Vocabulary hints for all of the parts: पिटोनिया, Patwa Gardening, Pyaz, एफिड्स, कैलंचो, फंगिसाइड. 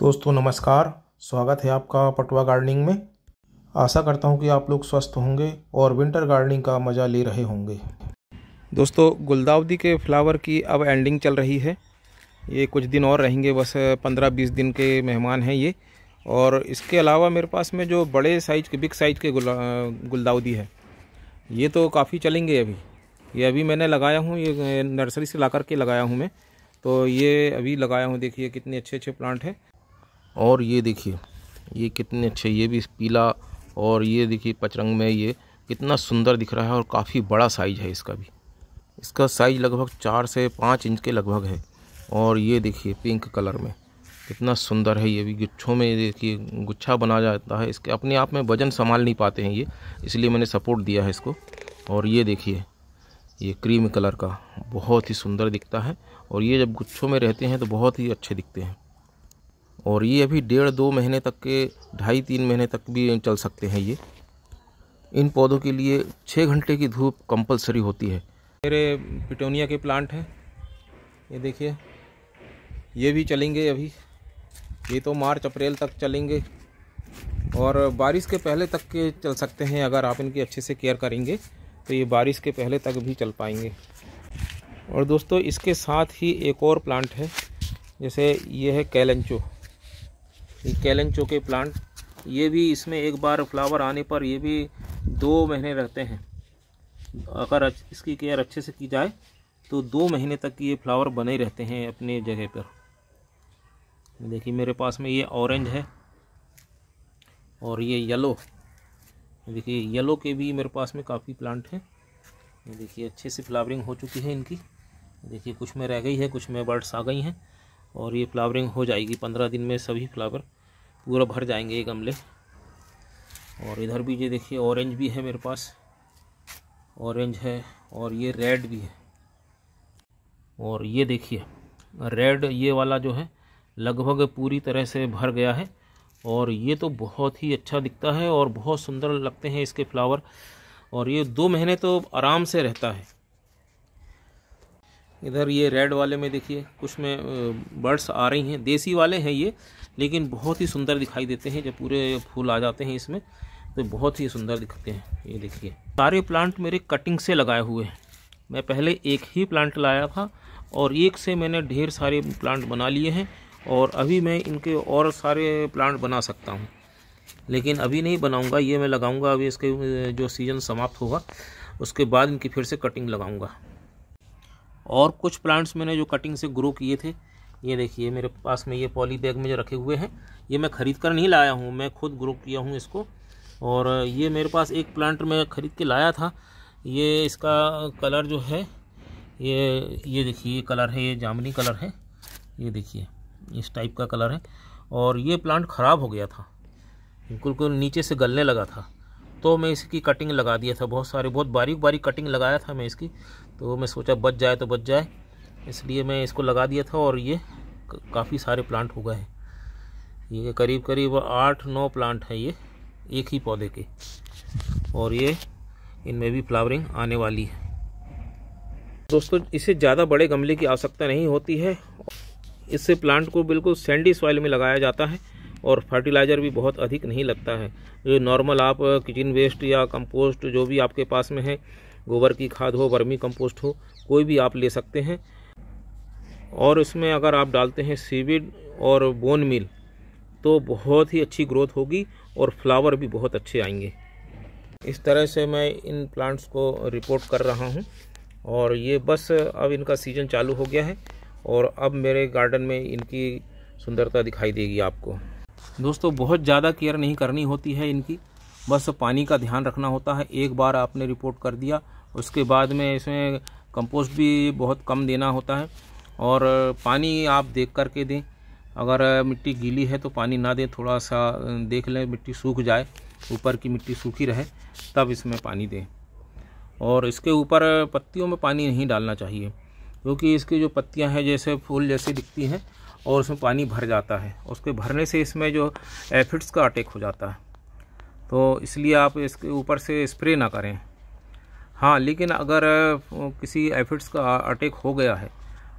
दोस्तों नमस्कार, स्वागत है आपका पटवा गार्डनिंग में। आशा करता हूं कि आप लोग स्वस्थ होंगे और विंटर गार्डनिंग का मज़ा ले रहे होंगे। दोस्तों गुलदाउदी के फ्लावर की अब एंडिंग चल रही है। ये कुछ दिन और रहेंगे, बस 15-20 दिन के मेहमान हैं ये। और इसके अलावा मेरे पास में जो बड़े साइज के बिग साइज के गुलदाउदी है, ये तो काफ़ी चलेंगे अभी। ये अभी मैंने लगाया हूँ, ये नर्सरी से ला करके लगाया हूँ मैं, तो ये अभी लगाया हूँ। देखिए कितने अच्छे अच्छे प्लांट हैं। और ये देखिए ये कितने अच्छे, ये भी पीला, और ये देखिए पचरंग में ये कितना सुंदर दिख रहा है। और काफ़ी बड़ा साइज है इसका भी, इसका साइज लगभग 4 से 5 इंच के लगभग है। और ये देखिए पिंक कलर में कितना सुंदर है। ये भी गुच्छों में देखिए गुच्छा बना जाता है, इसके अपने आप में वजन संभाल नहीं पाते हैं ये, इसलिए मैंने सपोर्ट दिया है इसको। और ये देखिए ये क्रीम कलर का बहुत ही सुंदर दिखता है, और ये जब गुच्छों में रहते हैं तो बहुत ही अच्छे दिखते हैं। और ये अभी 1.5-2 महीने तक के, 2.5-3 महीने तक भी चल सकते हैं ये। इन पौधों के लिए 6 घंटे की धूप कंपलसरी होती है। मेरे पिटोनिया के प्लांट हैं, ये देखिए ये भी चलेंगे अभी। ये तो मार्च-अप्रैल तक चलेंगे और बारिश के पहले तक के चल सकते हैं। अगर आप इनकी अच्छे से केयर करेंगे तो ये बारिश के पहले तक भी चल पाएंगे। और दोस्तों इसके साथ ही एक और प्लांट है, जैसे ये है कैलंचो। ये कैलंचो के प्लांट, ये भी इसमें एक बार फ्लावर आने पर ये भी 2 महीने रहते हैं। अगर इसकी केयर अच्छे से की जाए तो 2 महीने तक ये फ्लावर बने रहते हैं अपने जगह पर। देखिए मेरे पास में ये ऑरेंज है और ये येलो। देखिए येलो के भी मेरे पास में काफ़ी प्लांट हैं। देखिए अच्छे से फ्लावरिंग हो चुकी है इनकी। देखिए कुछ में रह गई है, कुछ में बर्ड्स आ गई हैं, और ये फ्लावरिंग हो जाएगी 15 दिन में। सभी फ्लावर पूरा भर जाएंगे ये गमले। और इधर भी ये देखिए ऑरेंज भी है मेरे पास, ऑरेंज है, और ये रेड भी है। और ये देखिए रेड, ये वाला जो है लगभग पूरी तरह से भर गया है। और ये तो बहुत ही अच्छा दिखता है और बहुत सुंदर लगते हैं इसके फ्लावर। और ये 2 महीने तो आराम से रहता है। इधर ये रेड वाले में देखिए कुछ में बर्ड्स आ रही हैं। देसी वाले हैं ये, लेकिन बहुत ही सुंदर दिखाई देते हैं। जब पूरे फूल आ जाते हैं इसमें तो बहुत ही सुंदर दिखते हैं। ये देखिए सारे प्लांट मेरे कटिंग से लगाए हुए हैं। मैं पहले एक ही प्लांट लाया था और एक से मैंने ढेर सारे प्लांट बना लिए हैं। और अभी मैं इनके और सारे प्लांट बना सकता हूँ, लेकिन अभी नहीं बनाऊँगा। ये मैं लगाऊँगा अभी, इसके जो सीज़न समाप्त होगा उसके बाद इनकी फिर से कटिंग लगाऊँगा। और कुछ प्लांट्स मैंने जो कटिंग से ग्रो किए थे, ये देखिए मेरे पास में ये पॉली बैग में जो रखे हुए हैं, ये मैं ख़रीद कर नहीं लाया हूँ, मैं खुद ग्रो किया हूँ इसको। और ये मेरे पास एक प्लांट मैं ख़रीद के लाया था। ये इसका कलर जो है, ये देखिए ये कलर है, ये जामुनी कलर है। ये देखिए इस टाइप का कलर है। और ये प्लांट ख़राब हो गया था, बिल्कुल नीचे से गलने लगा था, तो मैं इसकी कटिंग लगा दिया था। बहुत बारीक बारीक कटिंग लगाया था मैं इसकी, तो मैं सोचा बच जाए तो बच जाए, इसलिए मैं इसको लगा दिया था। और ये काफ़ी सारे प्लांट हो गए हैं। ये करीब 8-9 प्लांट हैं ये एक ही पौधे के। और ये इनमें भी फ्लावरिंग आने वाली है। दोस्तों इसे ज़्यादा बड़े गमले की आवश्यकता नहीं होती है। इससे प्लांट को बिल्कुल सैंडी सॉइल में लगाया जाता है और फर्टिलाइज़र भी बहुत अधिक नहीं लगता है। जो नॉर्मल आप किचन वेस्ट या कंपोस्ट, जो भी आपके पास में है, गोबर की खाद हो, वर्मी कंपोस्ट हो, कोई भी आप ले सकते हैं। और इसमें अगर आप डालते हैं सीविड और बोन मील तो बहुत ही अच्छी ग्रोथ होगी और फ्लावर भी बहुत अच्छे आएंगे। इस तरह से मैं इन प्लांट्स को रिपोर्ट कर रहा हूं। और ये बस अब इनका सीज़न चालू हो गया है और अब मेरे गार्डन में इनकी सुंदरता दिखाई देगी आपको। दोस्तों बहुत ज़्यादा केयर नहीं करनी होती है इनकी, बस पानी का ध्यान रखना होता है। एक बार आपने रिपोर्ट कर दिया, उसके बाद में इसमें कंपोस्ट भी बहुत कम देना होता है। और पानी आप देख कर के दें, अगर मिट्टी गीली है तो पानी ना दें, थोड़ा सा देख लें मिट्टी सूख जाए, ऊपर की मिट्टी सूखी रहे तब इसमें पानी दें। और इसके ऊपर पत्तियों में पानी नहीं डालना चाहिए, क्योंकि इसकी जो पत्तियां हैं जैसे फूल जैसी दिखती हैं और उसमें पानी भर जाता है। उसके भरने से इसमें जो एफिड्स का अटैक हो जाता है, तो इसलिए आप इसके ऊपर से स्प्रे ना करें। हाँ, लेकिन अगर किसी एफिड्स का अटैक हो गया है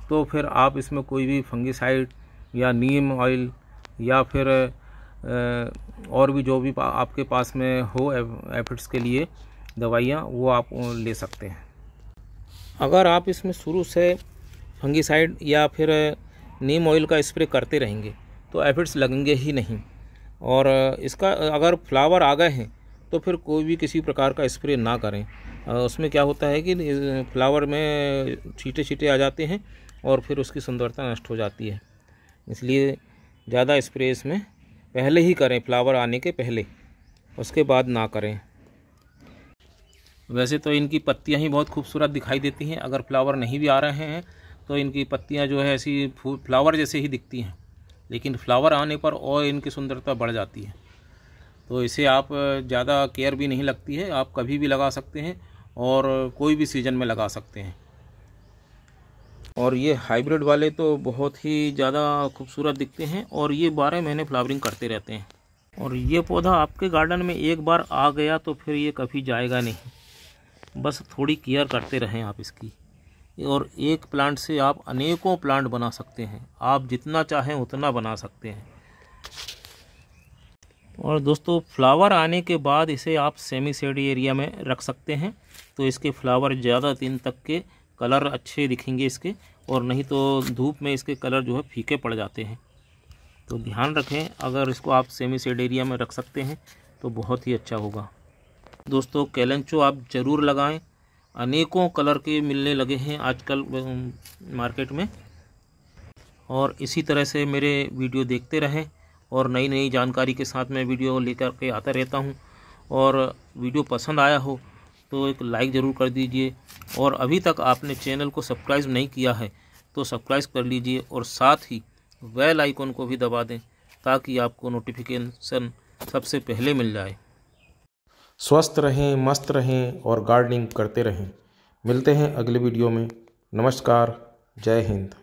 तो फिर आप इसमें कोई भी फंगिसाइड या नीम ऑयल या फिर और भी जो भी आपके पास में हो एफिड्स के लिए दवाइयाँ वो आप ले सकते हैं। अगर आप इसमें शुरू से फंगीसाइड या फिर नीम ऑयल का स्प्रे करते रहेंगे तो एफिड्स लगेंगे ही नहीं, और इसका अगर फ्लावर आ गए हैं तो फिर कोई भी किसी प्रकार का स्प्रे ना करें। उसमें क्या होता है कि फ्लावर में छींटे छींटे आ जाते हैं और फिर उसकी सुंदरता नष्ट हो जाती है, इसलिए ज़्यादा स्प्रे इसमें पहले ही करें, फ्लावर आने के पहले, उसके बाद ना करें। वैसे तो इनकी पत्तियां ही बहुत खूबसूरत दिखाई देती हैं, अगर फ्लावर नहीं भी आ रहे हैं तो इनकी पत्तियां जो है ऐसी फ्लावर जैसे ही दिखती हैं, लेकिन फ्लावर आने पर और इनकी सुंदरता बढ़ जाती है। तो इसे आप ज़्यादा केयर भी नहीं लगती है, आप कभी भी लगा सकते हैं और कोई भी सीजन में लगा सकते हैं। और ये हाइब्रिड वाले तो बहुत ही ज़्यादा खूबसूरत दिखते हैं और ये 12 महीने फ्लावरिंग करते रहते हैं। और ये पौधा आपके गार्डन में एक बार आ गया तो फिर ये कभी जाएगा नहीं, बस थोड़ी केयर करते रहें आप इसकी। और एक प्लांट से आप अनेकों प्लांट बना सकते हैं, आप जितना चाहें उतना बना सकते हैं। और दोस्तों फ्लावर आने के बाद इसे आप सेमी शेड एरिया में रख सकते हैं, तो इसके फ्लावर ज़्यादा दिन तक के कलर अच्छे दिखेंगे इसके, और नहीं तो धूप में इसके कलर जो है फीके पड़ जाते हैं। तो ध्यान रखें, अगर इसको आप सेमी शेड एरिया में रख सकते हैं तो बहुत ही अच्छा होगा। दोस्तों कैलंचो आप ज़रूर लगाएँ, अनेकों कलर के मिलने लगे हैं आजकल मार्केट में। और इसी तरह से मेरे वीडियो देखते रहें और नई नई जानकारी के साथ मैं वीडियो लेकर के आता रहता हूं। और वीडियो पसंद आया हो तो एक लाइक ज़रूर कर दीजिए, और अभी तक आपने चैनल को सब्सक्राइब नहीं किया है तो सब्सक्राइब कर लीजिए, और साथ ही बेल आइकन को भी दबा दें ताकि आपको नोटिफिकेशन सबसे पहले मिल जाए। स्वस्थ रहें, मस्त रहें और गार्डनिंग करते रहें। मिलते हैं अगले वीडियो में। नमस्कार, जय हिंद।